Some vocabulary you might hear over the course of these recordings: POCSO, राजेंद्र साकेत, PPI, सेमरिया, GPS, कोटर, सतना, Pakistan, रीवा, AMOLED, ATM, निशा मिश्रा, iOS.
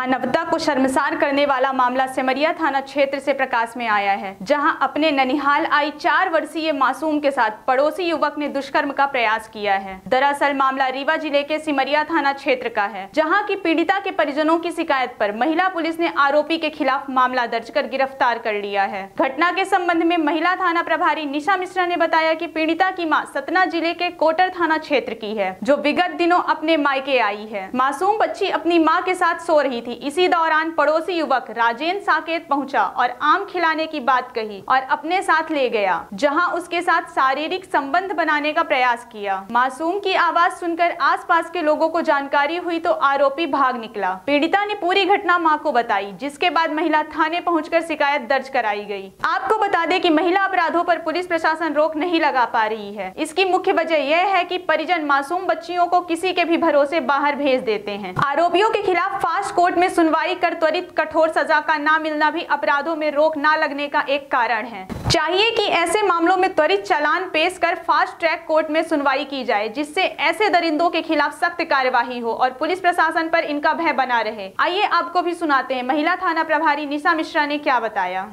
मानवता को शर्मसार करने वाला मामला सेमरिया थाना क्षेत्र से प्रकाश में आया है, जहां अपने ननिहाल आई 4 वर्षीय मासूम के साथ पड़ोसी युवक ने दुष्कर्म का प्रयास किया है। दरअसल मामला रीवा जिले के सेमरिया थाना क्षेत्र का है, जहां की पीड़िता के परिजनों की शिकायत पर महिला पुलिस ने आरोपी के खिलाफ मामला दर्ज कर गिरफ्तार कर लिया है। घटना के संबंध में महिला थाना प्रभारी निशा मिश्रा ने बताया कि पीड़िता की मां सतना जिले के कोटर थाना क्षेत्र की है, जो विगत दिनों अपने मायके आई है। मासूम बच्ची अपनी मां के साथ सो रही थी। इसी दौरान पड़ोसी युवक राजेंद्र साकेत पहुंचा और आम खिलाने की बात कही और अपने साथ ले गया, जहां उसके साथ शारीरिक संबंध बनाने का प्रयास किया। मासूम की आवाज सुनकर आसपास के लोगों को जानकारी हुई तो आरोपी भाग निकला। पीड़िता ने पूरी घटना मां को बताई, जिसके बाद महिला थाने पहुंचकर शिकायत दर्ज कराई गई। आपको बता दें कि महिला अपराधों पर पुलिस प्रशासन रोक नहीं लगा पा रही है। इसकी मुख्य वजह यह है कि परिजन मासूम बच्चियों को किसी के भी भरोसे बाहर भेज देते हैं। आरोपियों के खिलाफ फास्ट कोर्ट में सुनवाई कर त्वरित कठोर सजा का ना मिलना भी अपराधों में रोक ना लगने का एक कारण है। चाहिए कि ऐसे मामलों में त्वरित चालान पेश कर फास्ट ट्रैक कोर्ट में सुनवाई की जाए, जिससे ऐसे दरिंदों के खिलाफ सख्त कार्यवाही हो और पुलिस प्रशासन पर इनका भय बना रहे। आइए आपको भी सुनाते हैं महिला थाना प्रभारी निशा मिश्रा ने क्या बताया।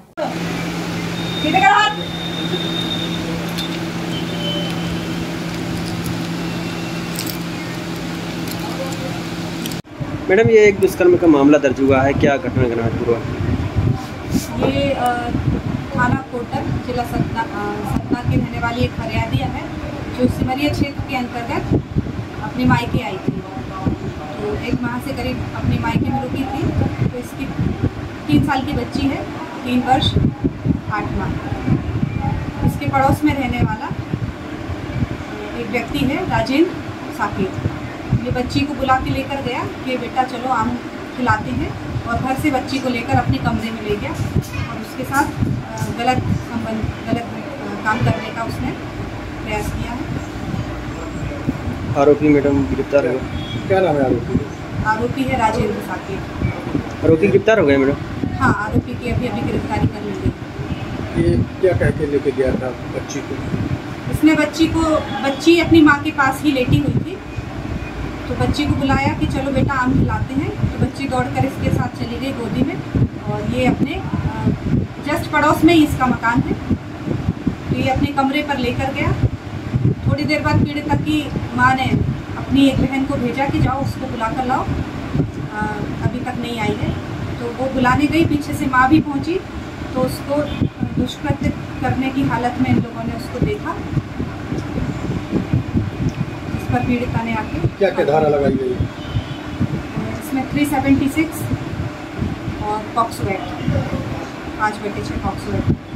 मैडम, ये एक दुष्कर्म का मामला दर्ज हुआ है, क्या घटना हुआ? ये थाना कोटर जिला सतना के रहने वाली एक फरियादिया है, जो सेमरिया क्षेत्र के अंतर्गत अपने मायके आई थी। तो एक माह से करीब अपने मायके में रुकी थी। तो इसकी 3 साल की बच्ची है, 3 वर्ष 8 माह। इसके पड़ोस में रहने वाला एक व्यक्ति है राजेंद्र साकेत। ये बच्ची को बुला के लेकर गया कि बेटा चलो आम खिलाते हैं, और घर से बच्ची को लेकर अपने कमरे में ले गया और उसके साथ गलत काम करने का उसने प्रयास किया है। आरोपी मैडम गिरफ्तार हो गए? क्या नाम है आरोपी? आरोपी है राजेंद्र साकेत। आरोपी गिरफ्तार हो गए मैडम? हाँ, आरोपी की अभी गिरफ्तारी कर ली गई। ये क्या कह के लेके गया था बच्ची को? इसने बच्ची अपनी माँ के पास ही लेटी हुई थी, तो बच्ची को बुलाया कि चलो बेटा आम खिलाते हैं। तो बच्ची दौड़कर इसके साथ चली गई गोदी में, और ये अपने जस्ट पड़ोस में ही इसका मकान है। तो ये अपने कमरे पर लेकर गया। थोड़ी देर बाद पीड़िता की माँ ने अपनी एक बहन को भेजा कि जाओ उसको बुला कर लाओ, अभी तक नहीं आई है। तो वो बुलाने गई, पीछे से माँ भी पहुँची, तो उसको दुष्कृत्य करने की हालत में इन लोगों ने उसको देखा। पीड़िता ने आके क्या धारा लगाई गई? इसमें 376 और POCSO एक्ट 5/6 POCSO एक्ट।